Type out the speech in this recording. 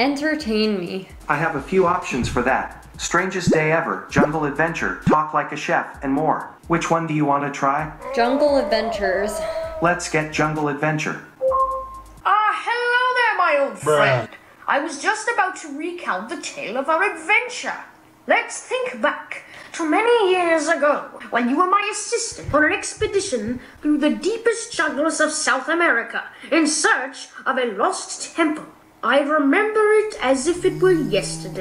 Entertain me. I have a few options for that. Strangest Day Ever, Jungle Adventure, Talk Like a Chef, and more. Which one do you want to try? Jungle Adventures. Let's get Jungle Adventure. Hello there, my old friend. I was just about to recount the tale of our adventure. Let's think back to many years ago, when you were my assistant on an expedition through the deepest jungles of South America in search of a lost temple. I remember it as if it were yesterday.